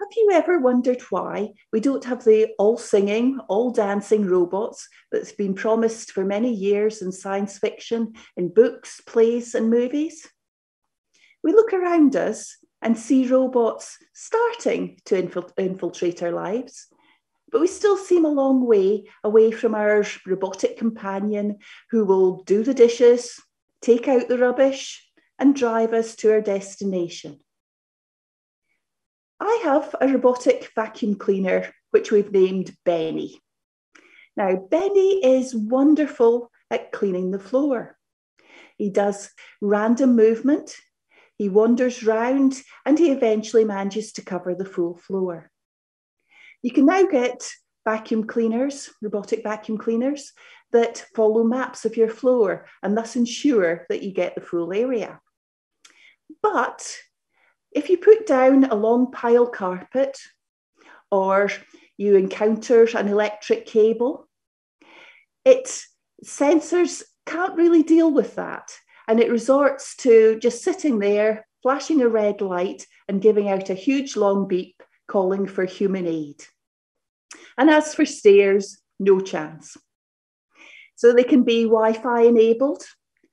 Have you ever wondered why we don't have the all-singing, all-dancing robots that's been promised for many years in science fiction, in books, plays and movies? We look around us and see robots starting to infiltrate our lives, but we still seem a long way away from our robotic companion who will do the dishes, take out the rubbish and drive us to our destination. I have a robotic vacuum cleaner, which we've named Benny. Now, Benny is wonderful at cleaning the floor. He does random movement, he wanders round, and he eventually manages to cover the full floor. You can now get vacuum cleaners, robotic vacuum cleaners, that follow maps of your floor and thus ensure that you get the full area. But if you put down a long pile carpet or you encounter an electric cable, its sensors can't really deal with that. And it resorts to just sitting there, flashing a red light and giving out a huge long beep calling for human aid. And as for stairs, no chance. So they can be Wi-Fi enabled,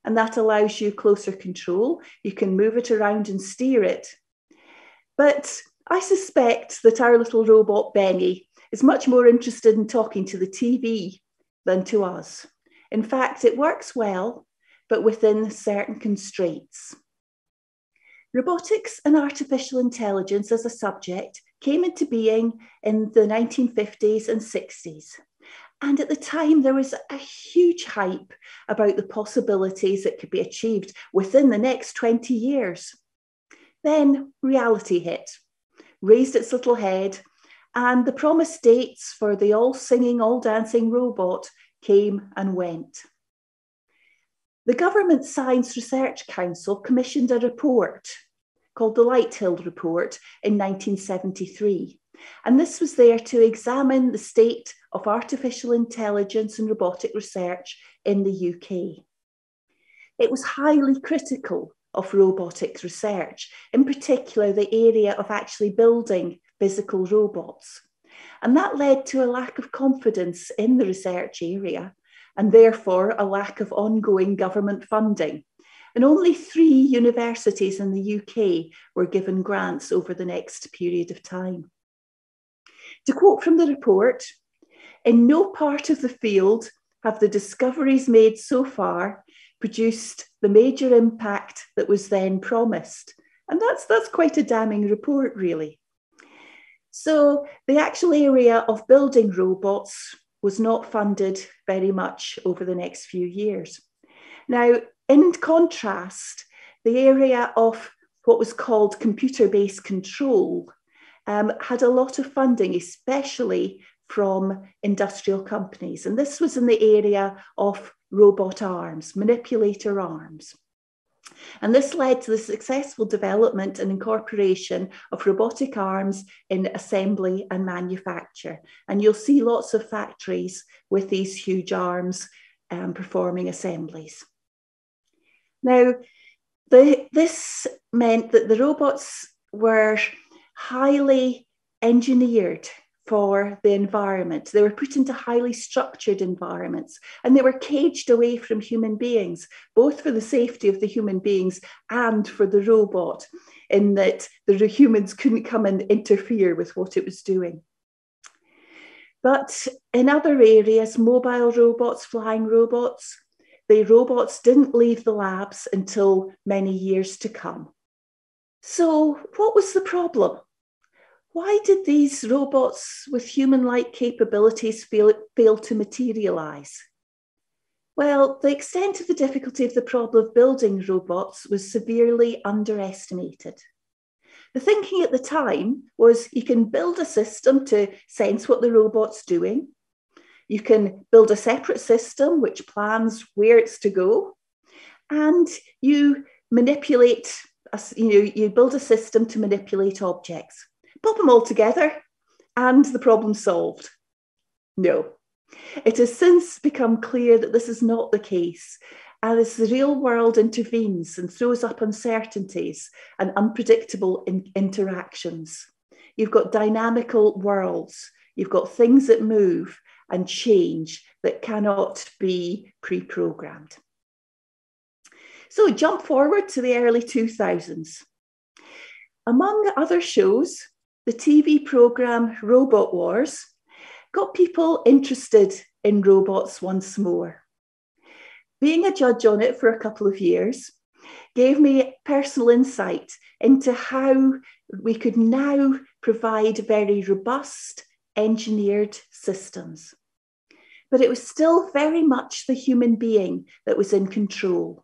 and that allows you closer control. You can move it around and steer it. But I suspect that our little robot Benny is much more interested in talking to the TV than to us. In fact, it works well, but within certain constraints. Robotics and artificial intelligence as a subject came into being in the 1950s and 60s. And at the time, there was a huge hype about the possibilities that could be achieved within the next 20 years. Then reality hit, raised its little head, and the promised dates for the all-singing, all-dancing robot came and went. The Government Science Research Council commissioned a report called the Lighthill Report in 1973. And this was there to examine the state of artificial intelligence and robotic research in the UK. It was highly critical of robotics research, in particular the area of actually building physical robots. And that led to a lack of confidence in the research area, and therefore a lack of ongoing government funding. And only 3 universities in the UK were given grants over the next period of time. To quote from the report, "In no part of the field have the discoveries made so far produced the major impact that was then promised." And that's quite a damning report, really. So the actual area of building robots was not funded very much over the next few years. Now, in contrast, the area of what was called computer-based control had a lot of funding, especially from industrial companies. And this was in the area of robot arms, manipulator arms. And this led to the successful development and incorporation of robotic arms in assembly and manufacture. And you'll see lots of factories with these huge arms performing assemblies. Now, this meant that the robots were highly engineered for the environment. They were put into highly structured environments, and they were caged away from human beings, both for the safety of the human beings and for the robot, in that the humans couldn't come and interfere with what it was doing. But in other areas, mobile robots, flying robots, the robots didn't leave the labs until many years to come. So what was the problem? Why did these robots with human-like capabilities fail to materialise? Well, the extent of the difficulty of the problem of building robots was severely underestimated. The thinking at the time was you can build a system to sense what the robot's doing. You can build a separate system which plans where it's to go. And you manipulate, you build a system to manipulate objects. Pop them all together and the problem solved. No. It has since become clear that this is not the case, and as the real world intervenes and throws up uncertainties and unpredictable interactions, You've got dynamical worlds. You've got things that move and change that cannot be pre-programmed. So jump forward to the early 2000s. Among other shows, the TV programme Robot Wars got people interested in robots once more. Being a judge on it for a couple of years gave me personal insight into how we could now provide very robust, engineered systems. But it was still very much the human being that was in control.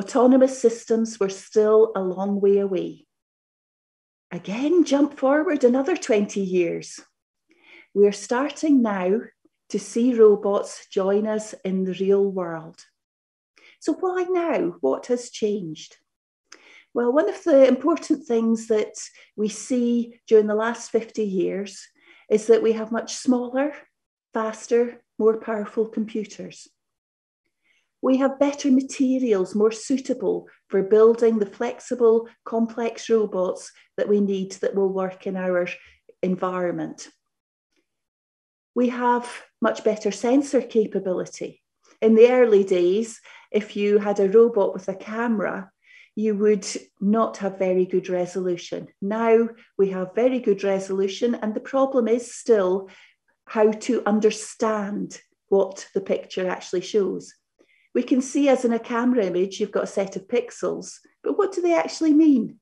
Autonomous systems were still a long way away. Again, jump forward another 20 years. We're starting now to see robots join us in the real world. So why now? What has changed? Well, one of the important things that we see during the last 50 years is that we have much smaller, faster, more powerful computers. We have better materials, more suitable for building the flexible, complex robots that we need that will work in our environment. We have much better sensor capability. In the early days, if you had a robot with a camera, you would not have very good resolution. Now we have very good resolution, and the problem is still how to understand what the picture actually shows. We can see, as in a camera image, you've got a set of pixels, but what do they actually mean?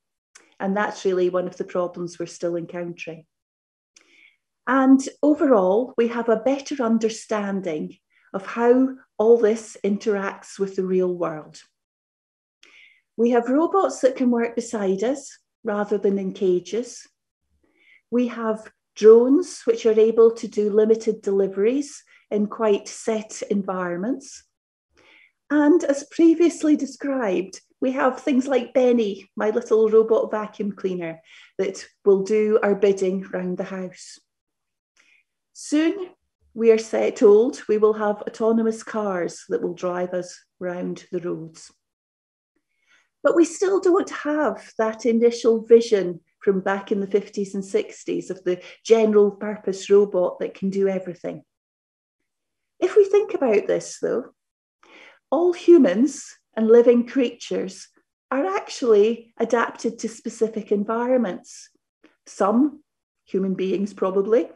And that's really one of the problems we're still encountering. And overall, we have a better understanding of how all this interacts with the real world. We have robots that can work beside us rather than in cages. We have drones which are able to do limited deliveries in quite set environments. And as previously described, we have things like Benny, my little robot vacuum cleaner, that will do our bidding round the house. Soon, we are told we will have autonomous cars that will drive us round the roads. But we still don't have that initial vision from back in the 50s and 60s of the general purpose robot that can do everything. If we think about this, though, all humans and living creatures are actually adapted to specific environments. Some, human beings probably,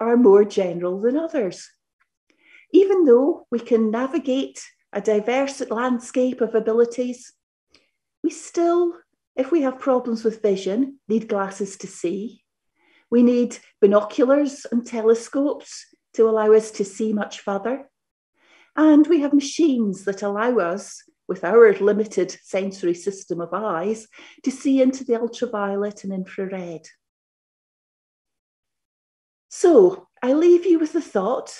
are more general than others. Even though we can navigate a diverse landscape of abilities, we still, if we have problems with vision, need glasses to see. We need binoculars and telescopes to allow us to see much further. And we have machines that allow us, with our limited sensory system of eyes, to see into the ultraviolet and infrared. So I leave you with the thought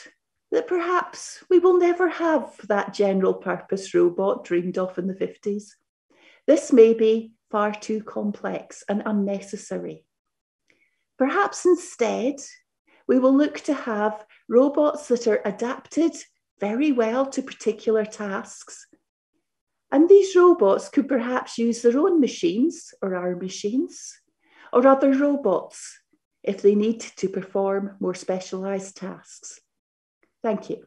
that perhaps we will never have that general purpose robot dreamed of in the 50s. This may be far too complex and unnecessary. Perhaps instead, we will look to have robots that are adapted very well to particular tasks. And these robots could perhaps use their own machines or our machines or other robots if they need to perform more specialised tasks. Thank you.